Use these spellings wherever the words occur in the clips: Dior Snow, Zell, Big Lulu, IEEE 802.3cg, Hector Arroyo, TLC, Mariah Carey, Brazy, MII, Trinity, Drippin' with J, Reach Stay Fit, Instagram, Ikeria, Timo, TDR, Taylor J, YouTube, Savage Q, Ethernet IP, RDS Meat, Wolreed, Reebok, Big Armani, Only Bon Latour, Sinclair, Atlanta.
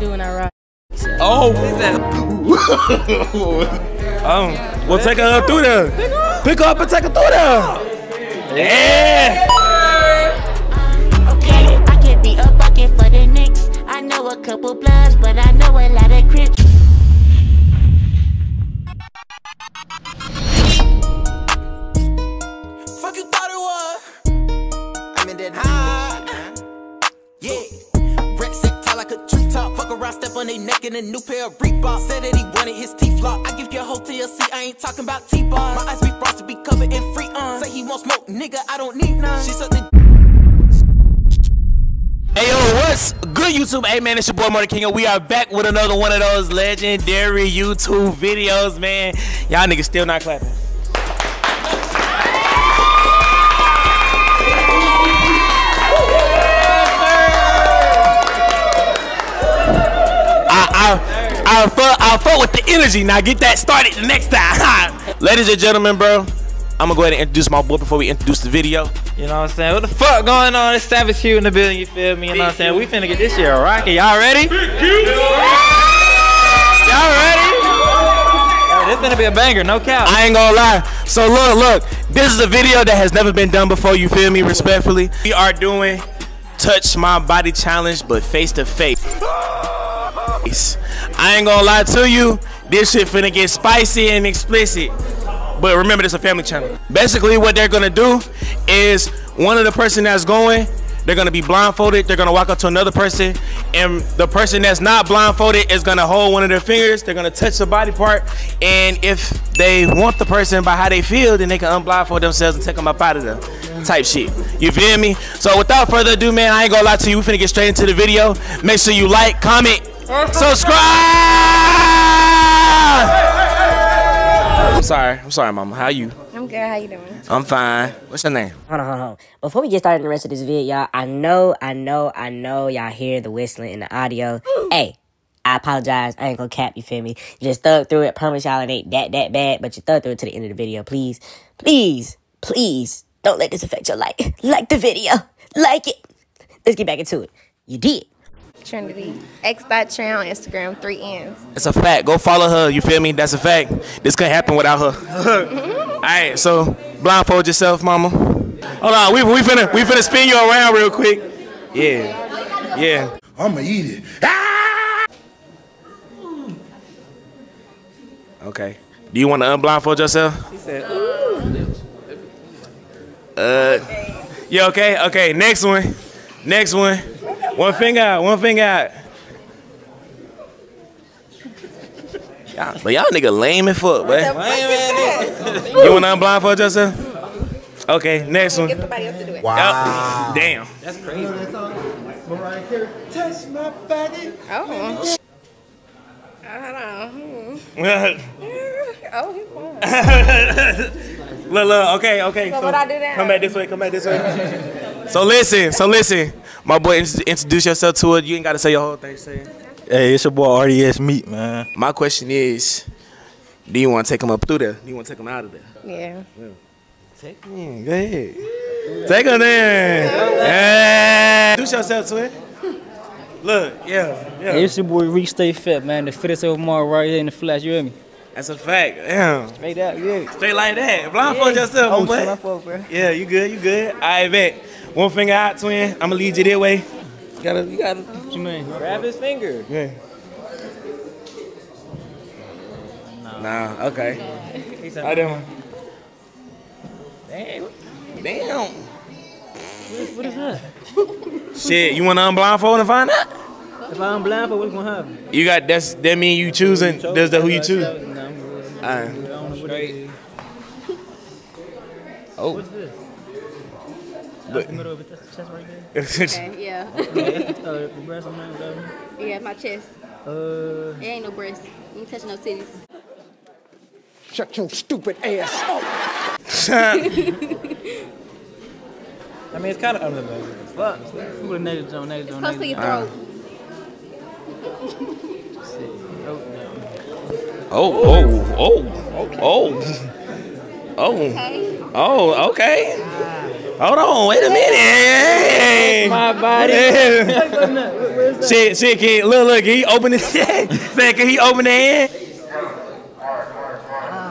do when I ride. So. Oh, please we'll take her up through there. Pick her up and take her through there. Yeah. Okay, I can't be a bucket for the Knicks. I know a couple bloods, but I know a lot of crips. Fuck you thought it was. I'm in that high. Yeah. Rep set tall like a treetop. Fuck around, step on they neck in a new pair of Reebok. Said that he wanted his teeth locked. I give your whole TLC, I ain't talking about T-Bar. My eyes be frosted, be covered in free on. Say he won't smoke, nigga, I don't need none. She sucked the. Hey yo, what's good YouTube? Hey man, it's your boy Martin King, and we are back with another one of those legendary YouTube videos, man. Y'all niggas still not clapping. I'll fuck with the energy. Now get that started the next time. Ladies and gentlemen, bro. I'm gonna go ahead and introduce my boy before we introduce the video. You know what I'm saying? What the fuck going on? It's Savage Q in the building, you feel me? You know what I'm saying? We finna get this shit rocking. Y'all ready? Y'all ready? Hey, this finna be a banger, no cap. I ain't gonna lie. So look, this is a video that has never been done before, you feel me? Respectfully. We are doing Touch My Body Challenge, but face to face. I ain't gonna lie to you. This shit finna get spicy and explicit. But remember, this is a family channel. Basically, what they're gonna do is one of the person that's going, they're gonna be blindfolded. They're gonna walk up to another person, and the person that's not blindfolded is gonna hold one of their fingers. They're gonna touch the body part, and if they want the person by how they feel, then they can unblindfold themselves and take them up out of there. Type shit. You feel me? So without further ado, man, I ain't gonna lie to you. We finna get straight into the video. Make sure you like, comment, subscribe. I'm sorry, mama. How you? I'm good. How you doing? I'm fine. What's your name? Hold on. Before we get started in the rest of this video, y'all, I know y'all hear the whistling in the audio. Hey, I apologize. I ain't gonna cap, you feel me? You just thug through it. Promise y'all it ain't that bad, but you thug through it to the end of the video. Please, please, please don't let this affect your life. Like the video. Like it. Let's get back into it. You did. Trinity. X.Trin on Instagram, 3 N's. It's a fact. Go follow her, you feel me? That's a fact. This couldn't happen without her. Alright, so blindfold yourself, mama. Hold on, we finna spin you around real quick. Yeah. Yeah. I'ma eat it. Ah! Okay. Do you wanna unblindfold yourself? He said, you okay? Okay, next one. Next one. One finger out. Y'all nigga lame as fuck, boy. You wanna unblindfold yourself? Okay, next one. Get somebody else to do it. Wow. Oh, damn. That's crazy. You know that song? Mariah Carey, touch my body. Oh. Hold on. Oh, he's fine. Look, okay. So what I do now? Come back this way. So listen. My boy, introduce yourself to it. You ain't got to say your whole thing. Say it. Hey, it's your boy RDS Meat, man. My question is, do you want to take him up through there? Do you want to take him out of there? Yeah. Take him in. Go ahead. Yeah. Take him in. Yeah. Introduce yourself to it. Look, yeah. Hey, it's your boy Reach Stay Fit, man. The fittest of Mark right here in the flesh. You hear me? That's a fact. Damn. Straight up, yeah. Straight like that. Blindfold yourself, bro. Yeah, you good. I bet. One finger out, twin. I'm gonna lead you that way. You gotta. What you mean? Grab his finger. Yeah. Nah. Okay. How that one? Damn. What is that? Shit, you wanna unblindfold and find out? If I unblindfold, what's gonna happen? You got that mean you choosing? Does that who you choose? Alright. Oh. What's this? Look. Middle of the chest right there. Okay, yeah. Breast, yeah, my chest. It ain't no breast. You ain't touching no titties. Shut your stupid ass up. I mean, it's kind of under the bed. Fuck. It's close to your throat. Oh. Okay. Oh, okay. Hold on, wait a minute. My body. Shit, can look, can he open his head? Can he open the hand?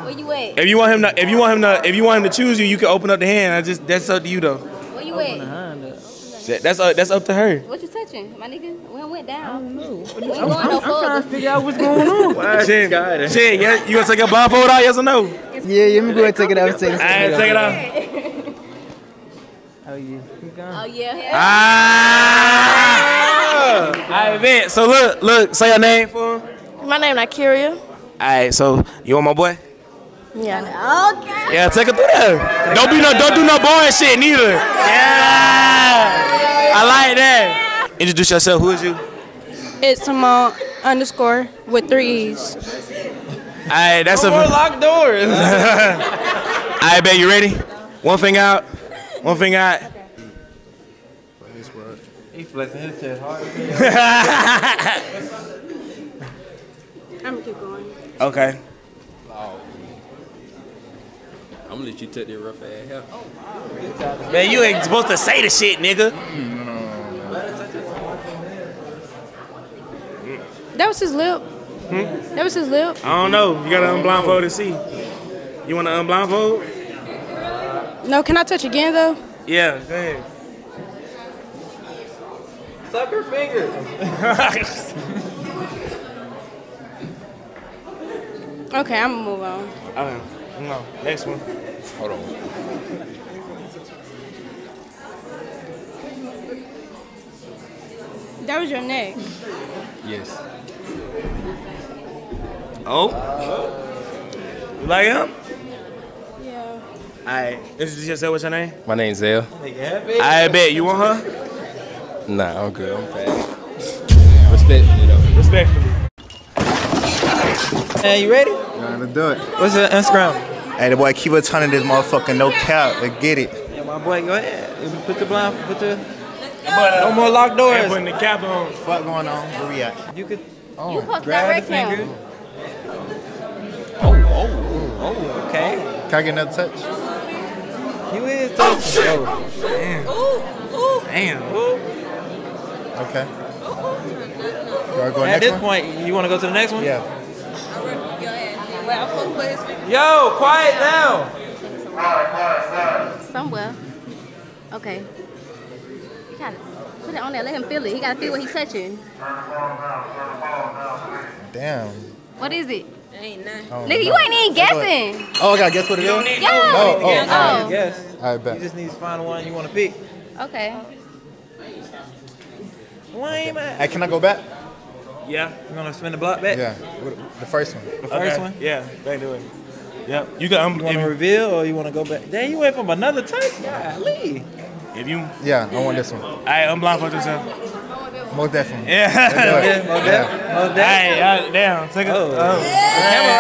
Where you at? If you want him to choose you, you can open up the hand. That's up to you though. Where you at? That's up to her. What you touching, my nigga? We went down. I don't know. I'm trying to figure out what's going on. Well, shit, yeah, you gonna take a blindfold out, yes or no? Yeah, let me go ahead and take it out. Take it out. Oh yeah. Oh yeah. I bet. So look, say your name for him. My name is Ikeria. Alright, so you want my boy? Yeah. Okay. Yeah, take it through there. Don't do no boring shit neither. Yeah. I like that. Introduce yourself. Who is you? It's Timo _ with 3 E's. Alright, that's no more locked doors. Alright, babe, you ready? One thing out. He flexing his chest hard. I'm gonna keep going. Okay. I'm gonna let you take that rough ass hair. Oh, wow. Man, you ain't supposed to say the shit, nigga. No. That was his lip. Hmm? That was his lip. I don't know. You gotta unblindfold to see. You wanna unblindfold? No, can I touch again though? Yeah, go ahead. Suck her finger. Okay, I'm gonna move on. Okay. No, next one. Hold on. That was your neck. Yes. Oh? You like him? Yeah. Alright, introduce yourself. What's your name? My name's Zell. I bet. You want her? Nah, I'm good. I'm fast. Respectfully, though. Respectfully. Hey, you ready? Gotta do it. What's your Instagram? Hey, the boy keep a ton of this motherfucker, no cap, but get it. Yeah, my boy, go ahead. Put the no more locked doors. And putting the cap on. What the fuck going on? Where we at? You could. Oh, you post direct finger. Oh, okay. Can I get another touch? You is touching. Oh, shit. Oh, damn. Ooh. Damn. Ooh. Okay. Ooh. Do I go next one? At this point, you want to go to the next one? Yeah. Yo, quiet now. Somewhere. Okay. You gotta put it on there. Let him feel it. He gotta feel what he's touching. Damn. What is it? Ain't nothing. Oh, nigga, you ain't even guessing. Oh, I gotta guess what it is? No, guess. I bet. You just need to find one you want to pick. Okay. Lame. Hey, can I go back? Yeah, you want to spin the block back? Yeah, the first one. The first one? Yeah, they do it. Yep. You want to reveal or you want to go back? Damn, you went from another touch? Golly. If you... Yeah, I want this one. All right, unblock for yourself. Most definitely. Yeah. Most definitely. All right, down. Take it. Oh. Yeah. Camera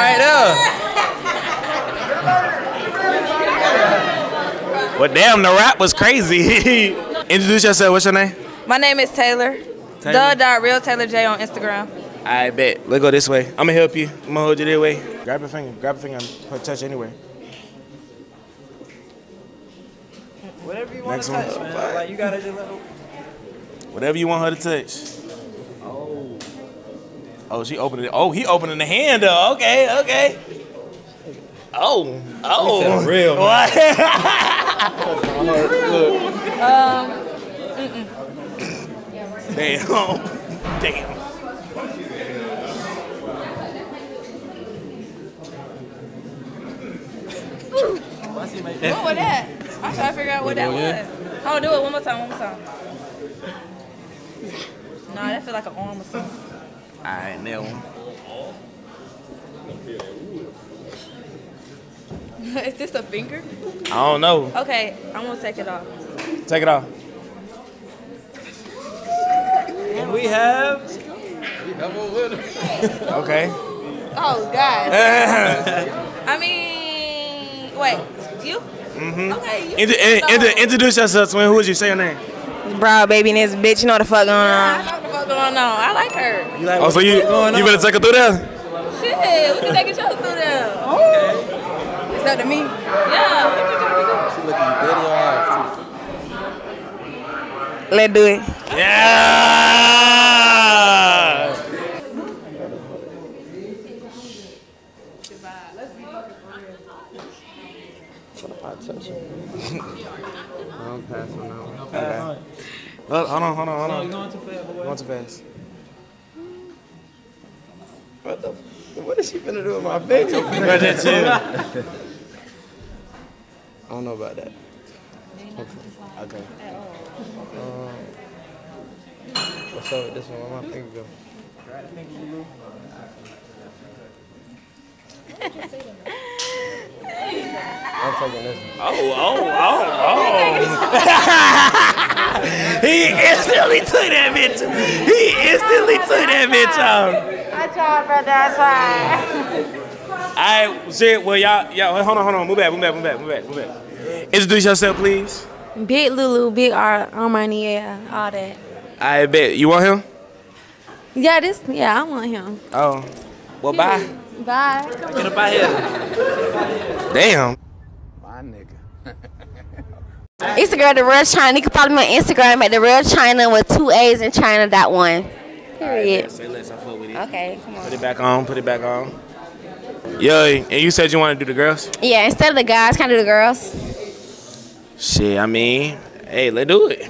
right there. Well, damn, the rap was crazy. Introduce yourself. What's your name? My name is Taylor. Real Taylor J on Instagram. I bet. Let's go this way. I'm gonna help you. I'm gonna hold you that way. Grab your finger. And touch anywhere. Whatever you want to touch, man. Like you gotta do little. Whatever you want her to touch. Oh. Oh, she opened it. Oh, he opening the hand up. Okay. Oh. Real. What? Damn. What was that? I'm trying to figure out what that was. Oh, do it one more time. Nah, that feel like an arm or something. All right, nail one. Is this a finger? I don't know. Okay, I'm gonna take it off. Take it off. And we have. Okay. Oh, God. I mean, wait, you? Mm-hmm. Okay. You introduce yourself, twin. Who would you say your name? Bro, baby, and this bitch, you know what the fuck going on. I know what the fuck going on. I like her. You like oh, so you better take her through there? Shit, we can take each other through there. Oh. It's up to me. Yeah. She looking dirty ass. Let's do it. Yeah! I don't pass on that one. Look, hold on. No, you're going too fast, boy. Going too fast. What the? What is she finna do with my baby? I don't know about that. Okay. What's up with this one? Where my finger go? I'm taking this one. Oh. He instantly took that bitch. I tried, brother. All right, shit. Well, y'all, hold on. Move back. Introduce yourself, please. Big Lulu, Big Armani, all that. I bet. You want him? Yeah, I want him. Oh. Well, bye. Bye. Get up out here. Damn. My nigga. Instagram, The Real China. You can follow me on Instagram at The Real China with 2 A's in China.1. Period. Right, say less. I fuck with it. Okay, come on. Put it back on. Yo, and you said you want to do the girls? Yeah, instead of the guys, kind of do the girls. Shit, I mean, hey, let's do it.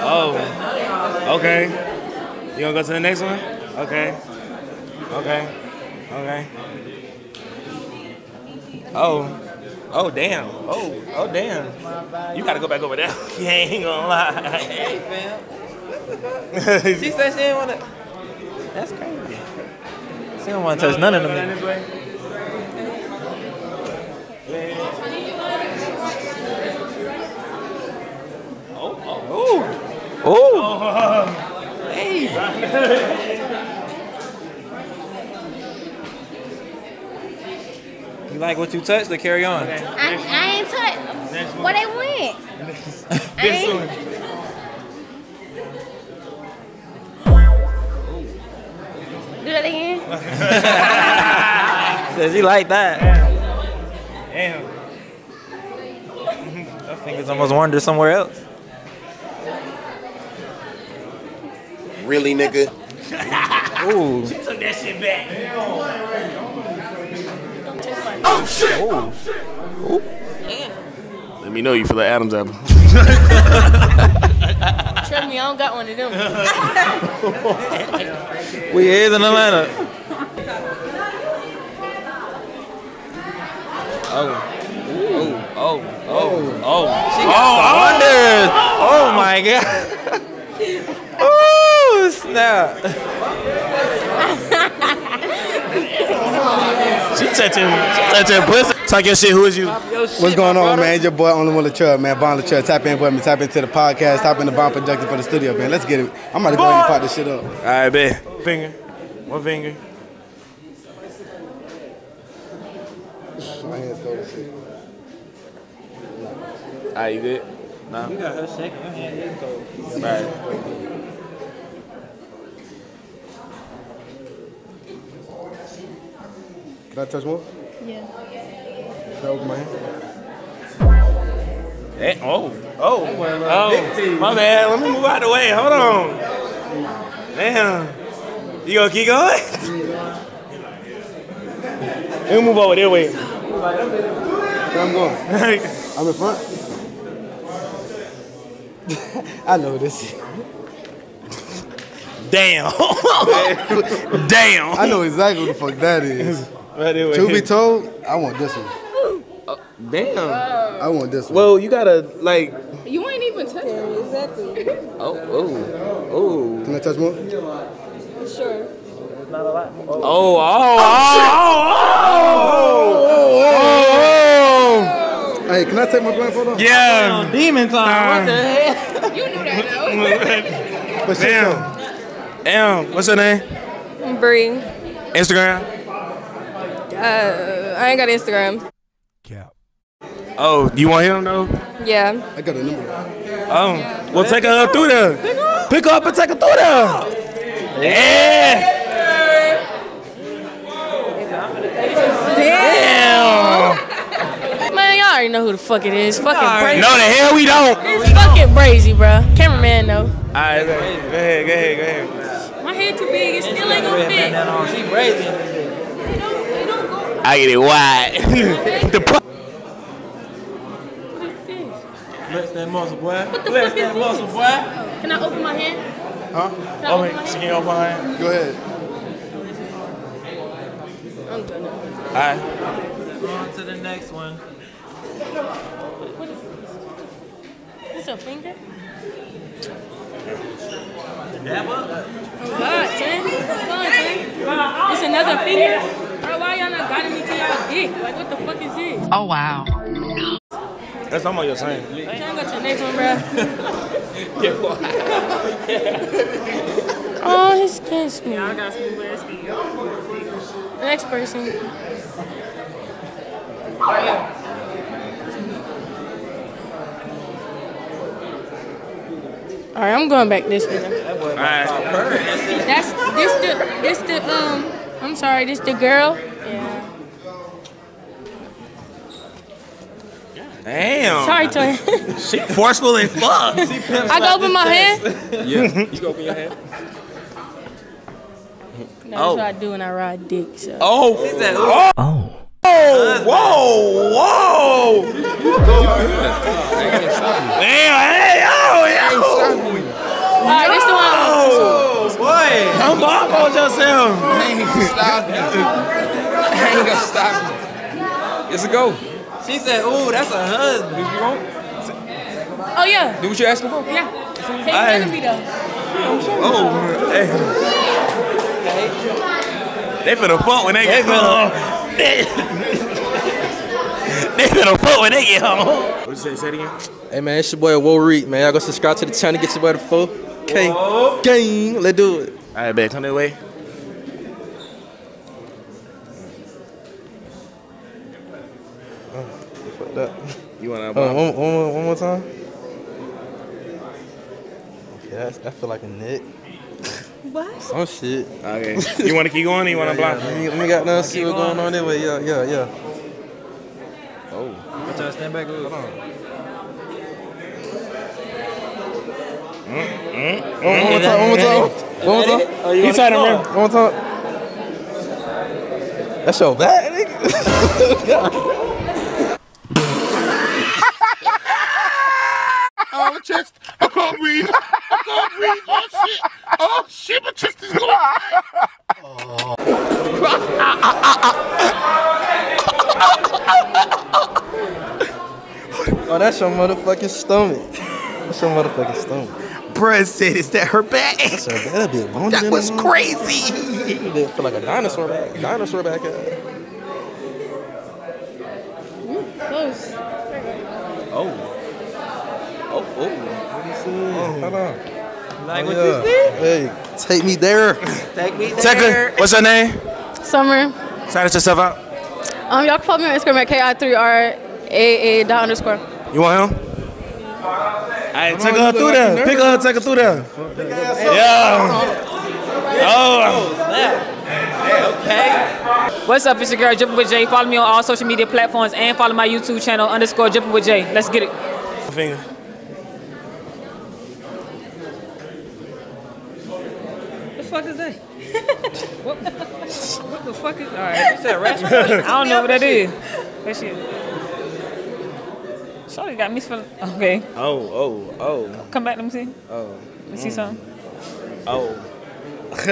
Oh. Okay. You gonna go to the next one? Okay. Oh, damn. Oh, damn. You gotta go back over there. You ain't gonna lie. Hey, fam. She said she didn't wanna. That's crazy. She don't wanna touch none of them. Oh. Hey. You like what you touched? Then carry on. I ain't touched. Where they went? This one. Do that again. Says he like that. Damn. Her fingers almost wandered somewhere else. Really, nigga? Ooh. She took that shit back. Oh, shit! Ooh. Ooh. Yeah. Let me know you feel like Adam's apple. Trust me, I don't got one of them. We is in Atlanta. Oh. She got wonders. Oh, my God. Oh snap! She touching pussy. Talk your shit. Who is you? What's going on, man? It's your boy Only Bon Latour, man. Bon Latour. Tap in with me. Tap into the podcast. Tap into Bon Productive for the studio, man. Let's get it. I'm about to go ahead and pop this shit up. All right, man. One finger. My hands go to shit. All right, you good? Nah. You got her second. Right. Can I touch one? Yeah. Can I open my hand? Hey, oh. My bad. Let me move out of the way. Hold on. Damn. You gonna keep going? Let me move over their way. Where I'm going? I'm in front. I know this. Damn. I know exactly what the fuck that is. Right away. To be told, I want this one. Damn. I want this one. Well, you gotta like. You ain't even touch it. Exactly. Oh. Can I touch more? Sure. It's not a lot. Oh. Hey, can I take my blindfold off? Yeah. Oh, demon time. What the hell? You knew that, though. Damn. What's her name? Bree. Instagram? I ain't got Instagram. Yeah. Oh, you want him, though? Yeah. I got a number. Oh. Yeah. Well, take her through there. Pick her up and take her through there. Yeah. Damn. I already know who the fuck it is. Fucking Brazy. No, the hell we don't. It's fucking Brazy, bro. Cameraman, though. All right, go ahead. My hair too big. It still ain't gonna fit. She brazy. It don't go. I get it wide. Flex that muscle, boy. Flex that muscle, boy. Can I open my hand? Huh? Oh, wait. She can open my hand. Go ahead. I'm good. All right. On to the next one. What is this? Is this a finger? God, it's another finger. Bro, why y'all not guiding me to y'all dick? Like, what the fuck is this? Oh, wow. That's almost your same. I'm trying to go to the next one, bro. Yeah. Oh, his skin's smooth. Yeah, I got smooth ass skin. Next person. Oh, yeah. All right, I'm going back this way. All right. That's this the girl. Yeah. Damn. Sorry, Toy. She forceful and fuck. I go open my hand. Yeah. You go open your hand. No, that's what I do when I ride dick. So. Oh. Oh. Oh. Whoa. Damn. Hey. Alright, this the one. Boy, come up on yourself. I ain't gonna stop you. I ain't gonna stop you. It's a go. She said, "Ooh, that's a husband." Did you want? Oh yeah. Do what you asking for? Yeah. Hey, you though. Oh. Hey. They finna fuck when they get home. They finna fuck when they get home. What you say? Say it again. Hey man, it's your boy Wolreed, man. Y'all go subscribe to the channel, get your boy the 4K. Whoa. Gang, let's do it. All right, babe, come that way. You fucked up. You want to one more time? Okay, I feel like a neck. What? Some shit. Okay. You want to keep going or you want to block? Let me see what's going on that way. Yeah. Oh. Stand back. Hold on. One more time. You trying to remember? One more time. That's your back, nigga. Oh, my chest. I can't breathe. Oh, shit. Oh, shit. My chest is going. Oh, that's your motherfucking stomach. That's your motherfucking stomach. Bruh said, "Is that her back?" That's her back. That was crazy. It feel like a dinosaur back. Dinosaur back. Close. Oh. Hold on. Like what you see? Hey, take me there. Take me there. What's your name? Summer. Sign it yourself out. Y'all can follow me on Instagram at KI3RAA_. You want him? Alright, take her through there. Pick her up, take her through there. Yeah. Oh. Okay. What's up? It's your girl, Drippin' with J. Follow me on all social media platforms and follow my YouTube channel, _Drippin' with J. Let's get it. Finger. The fuck is that? What the fuck is that? Alright, you said rascal? I don't know what that is. That shit. Shorty got me feeling okay. Oh. Come back, let me see. Let me see something.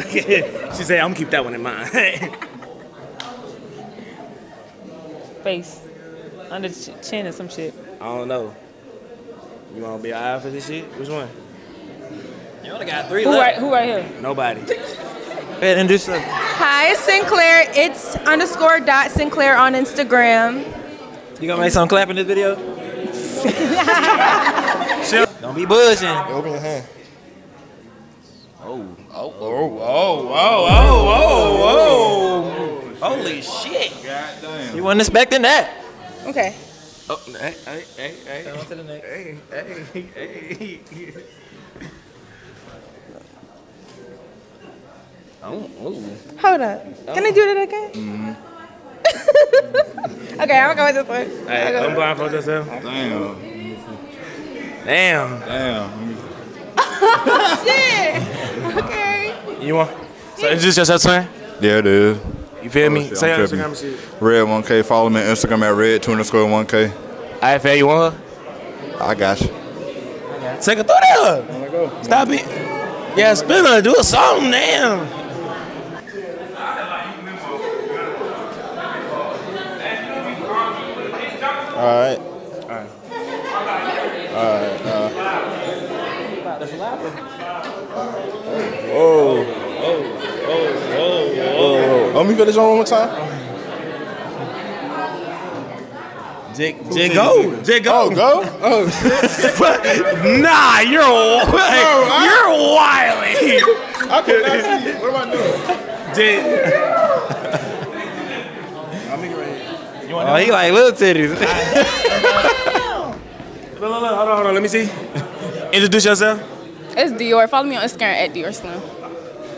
She said, "I'm gonna keep that one in mind." Face under the chin or some shit. I don't know. You wanna be alright for this shit? Which one? You only got three left. Who right here? Nobody. And do something. Hi, it's Sinclair. It's _.Sinclair on Instagram. You gonna make some clap in this video? Don't be buzzing. Open your hand. Oh. Holy shit. God damn. You weren't expecting that. Okay. Oh, hey. On to the next. Hey. Hold up. Can I do that again? Okay, I'm going to go with this one. Hey, I'm blindfolded yourself. Damn. Damn. Shit. Okay. You want? So is this just your son? Yeah, it is. You feel me? Say your Instagram and shit. Red1K. Follow me on Instagram at red2_1K. IFA, you want her? I got you. Take her through there. Stop it. Yeah, spin her. Do something, damn. Alright. Alright. Alright. That's a lot. Oh. Oh. Let me feel this one more time. Jig go. Oh, go? Oh. Nah, you're wild. You're wilding. I can't see. What am I doing? Oh, he like little titties. Look, hold on, let me see. Introduce yourself. It's Dior. Follow me on Instagram at Dior Snow.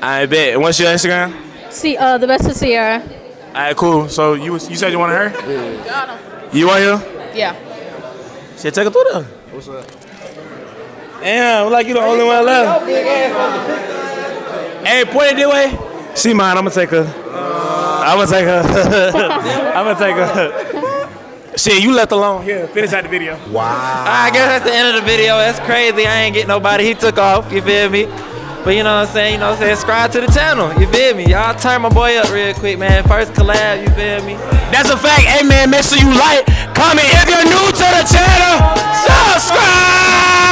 I bet. What's your Instagram? See, the best of Sierra. All right, cool. So you said you wanted her? Yeah. You want her? Yeah. Shit, take her through there. What's up? Damn, like you the only one left. Hey, point it this way. She mine. I'm gonna take her. Shit, you left alone. Yeah, finish out the video. Wow. I guess that's the end of the video. That's crazy. I ain't get nobody. He took off. You feel me? But you know what I'm saying? You know what I'm saying? Subscribe to the channel. You feel me? Y'all turn my boy up real quick, man. First collab. You feel me? That's a fact. Hey, man, make sure you like, comment. If you're new to the channel, subscribe.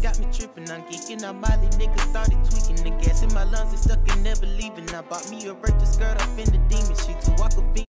Got me trippin', I'm geekin', I'm Molly, nigga started tweaking. The gas in my lungs is stuck and never leaving. I bought me a virtual skirt up in the demon shit to walk a beat.